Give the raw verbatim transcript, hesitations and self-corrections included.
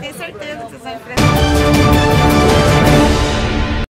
Tenho certeza que vocês vão enfrentar.